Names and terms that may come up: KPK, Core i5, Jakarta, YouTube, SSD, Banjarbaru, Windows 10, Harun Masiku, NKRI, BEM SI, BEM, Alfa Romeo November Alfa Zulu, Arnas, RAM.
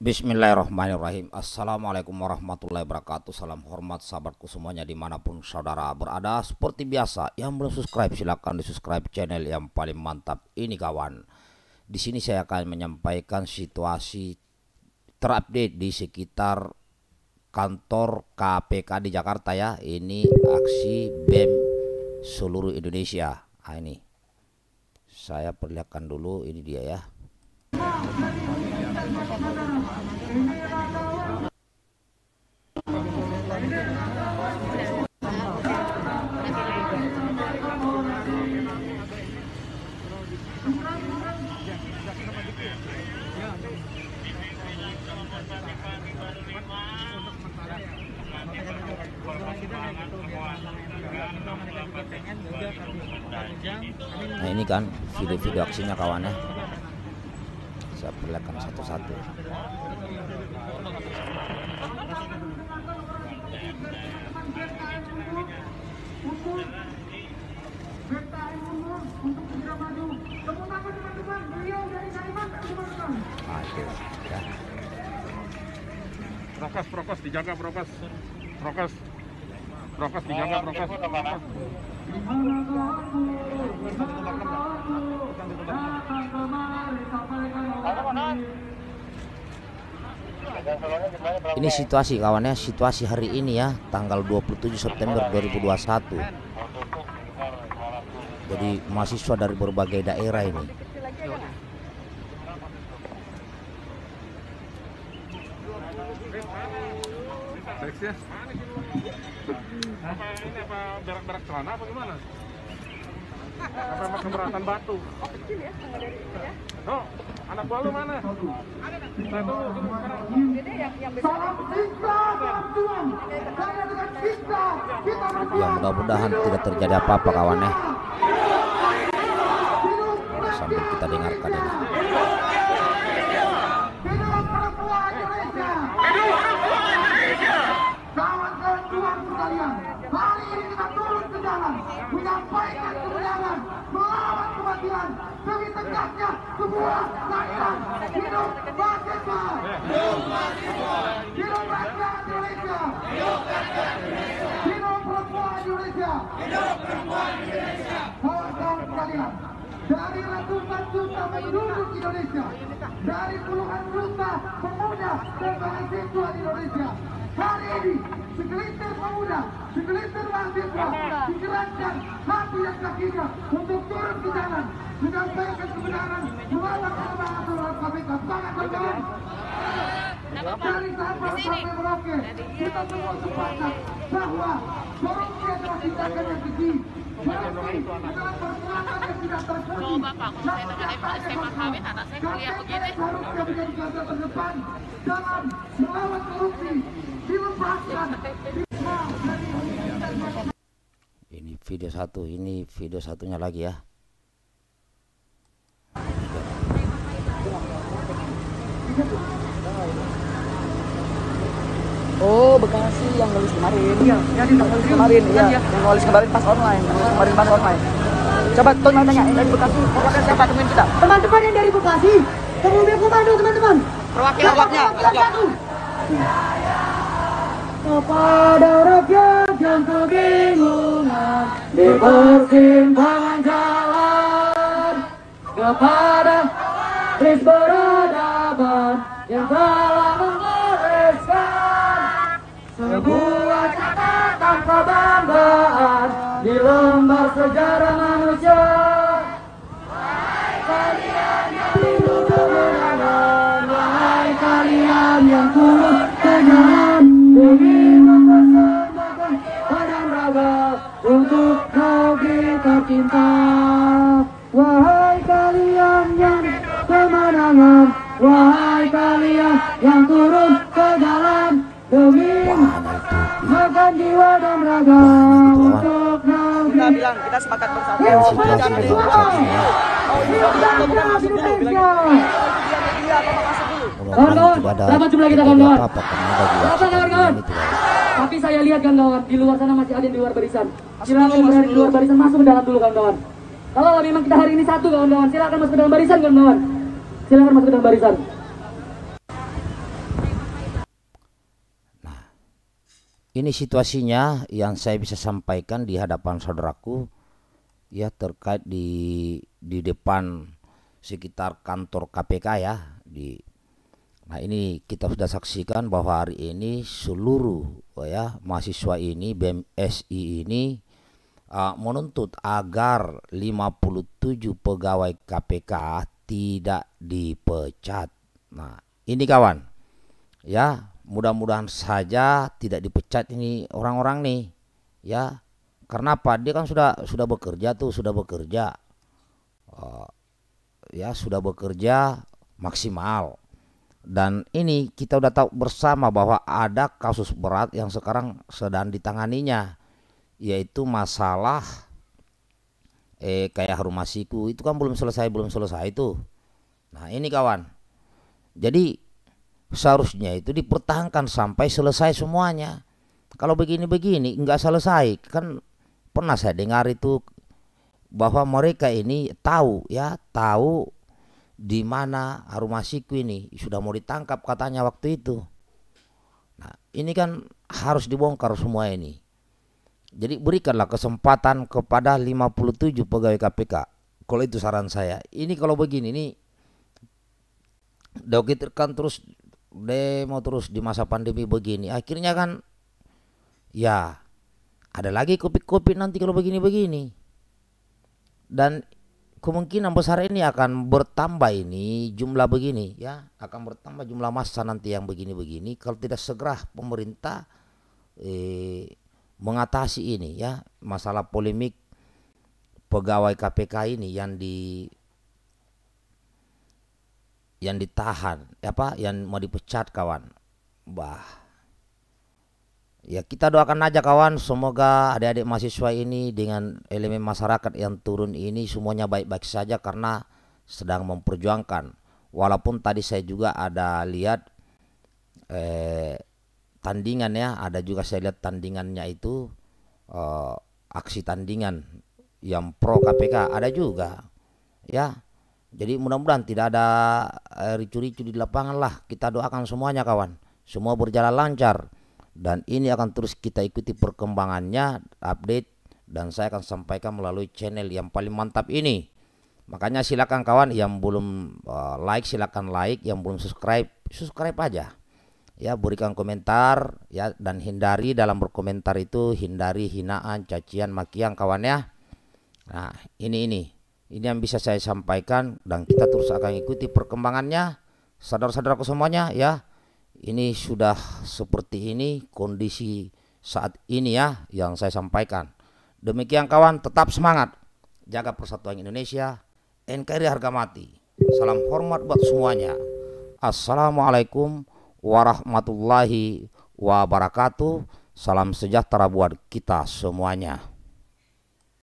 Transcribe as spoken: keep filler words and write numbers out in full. Bismillahirrahmanirrahim. Assalamualaikum warahmatullahi wabarakatuh. Salam hormat sahabatku semuanya dimanapun saudara berada. Seperti biasa, yang belum subscribe silahkan di subscribe channel yang paling mantap ini kawan. Di sini saya akan menyampaikan situasi terupdate di sekitar kantor K P K di Jakarta ya. Ini aksi B E M seluruh Indonesia. Nah, ini saya perlihatkan dulu, ini dia ya. Nah, ini kan video-video aksinya kawan ya. Saya perlihatkan satu-satu. Prokes, prokes dijaga, prokes, prokes, prokes dijaga, prokes. Ini situasi kawannya, situasi hari ini ya, tanggal dua puluh tujuh September dua ribu dua puluh satu. Jadi mahasiswa dari berbagai daerah ini. Berak-berak celana apa gimana? Apa emang keberatan batu? Oh, kecil ya, sama dari itu ya. Oh, anak buah lu mana? Ada kan? Satu, dulu sekarang. Ini yang yang besar. Ya, mudah-mudahan tidak terjadi apa-apa kawan ya. Sambil kita dengarkan ini. Menyampaikan kebenaran, melawan kematian, demi tegaknya sebuah rakyat. Hidup mahasiswa, hidup mahasiswa, hidup rakyat Indonesia, hidup rakyat Indonesia, hidup perempuan Indonesia, hidup perempuan Indonesia. Saudara sekalian, dari ratusan juta penduduk Indonesia, dari puluhan juta pemuda dan mahasiswa di Indonesia, hari ini segelintir pemuda, segelintir mahasiswa digerakkan hati dan kakinya untuk turun ke jalan, menyampaikan kebenaran, melawan kelemahan terhadap K P K. Sangat berjalan. Dari sahabat-sahabat Merauke, kita semua sepakat bahwa korupsi adalah tindakan yang keji. Korupsi adalah perbuatan yang tidak terpuji. Namun nyatanya K P K seharusnya menjadi garda terdepan dalam melawan korupsi. Ini video satu, ini video satunya lagi ya. Oh, Bekasi yang nulis kemarin. Iya, yang nulis kemarin, iya. Yang nulis kemarin pas online, yang nulis kemarin pas online. Coba teman tanya, yang dari Bekasi, perwakilan siapa teman kita? Teman-teman yang dari Bekasi, kemudian komando teman-teman. Perwakilan awaknya. Kepada rakyat yang kebingungan di persimpangan jalan, kepada please beradaban yang telah menggoreskan sebuah catatan kebanggaan di lembar sejarah manusia. Wahai kalian yang hidup kebenaran, wahai kalian yang turut kebenaran, ingin mempersembahkan jiwa dan raga untuk negeri tercinta. Wahai kalian yang kemenangan, wahai kalian yang turun ke jalan demi mempersembahkan jiwa dan raga untuk negeri. Kita bilang kita sepakat bersatu. Kawan-kawan, berapa jumlah kita kawan-kawan? Berapa kawan-kawan? Tapi saya lihat kawan-kawan, di luar sana masih ada yang di luar barisan. Silakan berada di luar barisan, masuk ke dalam dulu kawan-kawan. Kalau memang kita hari ini satu kawan-kawan, silakan masuk ke dalam barisan kawan-kawan. Silakan masuk ke dalam barisan. Ini situasinya yang saya bisa sampaikan di hadapan saudaraku, ya, terkait di di depan sekitar kantor K P K, ya. Di Nah, ini kita sudah saksikan bahwa hari ini seluruh, oh ya, mahasiswa ini B E M S I ini uh, menuntut agar lima puluh tujuh pegawai K P K tidak dipecat. Nah, ini kawan, ya, mudah-mudahan saja tidak dipecat ini orang-orang nih, ya. Karena apa? Dia kan sudah sudah bekerja tuh, sudah bekerja, uh, ya, sudah bekerja maksimal. Dan ini kita udah tahu bersama bahwa ada kasus berat yang sekarang sedang ditanganinya, yaitu masalah eh kayak Harun Masiku itu kan belum selesai belum selesai itu. Nah, ini kawan, jadi seharusnya itu dipertahankan sampai selesai semuanya. Kalau begini-begini nggak selesai, kan pernah saya dengar itu bahwa mereka ini tahu, ya, tahu di mana Harun Masiku ini sudah mau ditangkap katanya waktu itu. Nah, ini kan harus dibongkar semua ini. Jadi berikanlah kesempatan kepada lima puluh tujuh pegawai K P K. Kalau itu saran saya. Ini kalau begini ini dikhawatirkan terus demo terus di masa pandemi begini. Akhirnya kan ya ada lagi kopi-kopi nanti kalau begini-begini. Dan kemungkinan besar ini akan bertambah ini jumlah begini, ya, akan bertambah jumlah massa nanti yang begini-begini kalau tidak segera pemerintah eh, mengatasi ini, ya, masalah polemik pegawai K P K ini yang di yang ditahan, ya, apa yang mau dipecat kawan. Bah, ya, kita doakan aja kawan, semoga adik-adik mahasiswa ini dengan elemen masyarakat yang turun ini semuanya baik-baik saja karena sedang memperjuangkan. Walaupun tadi saya juga ada lihat eh, tandingan, ya, ada juga saya lihat tandingannya itu eh, aksi tandingan yang pro K P K ada juga, ya. Jadi mudah-mudahan tidak ada eh, ricu-ricu di lapangan lah. Kita doakan semuanya kawan, semua berjalan lancar. Dan ini akan terus kita ikuti perkembangannya, update, dan saya akan sampaikan melalui channel yang paling mantap ini. Makanya silakan kawan yang belum uh, like silakan like, yang belum subscribe subscribe aja. Ya, berikan komentar, ya, dan hindari dalam berkomentar itu hindari hinaan, cacian, makian kawan, ya. Nah, ini ini. Ini yang bisa saya sampaikan dan kita terus akan ikuti perkembangannya. Saudara-saudaraku semuanya, ya. Ini sudah seperti ini kondisi saat ini, ya, yang saya sampaikan. Demikian kawan, tetap semangat. Jaga persatuan Indonesia. N K R I harga mati. Salam hormat buat semuanya. Assalamualaikum warahmatullahi wabarakatuh. Salam sejahtera buat kita semuanya.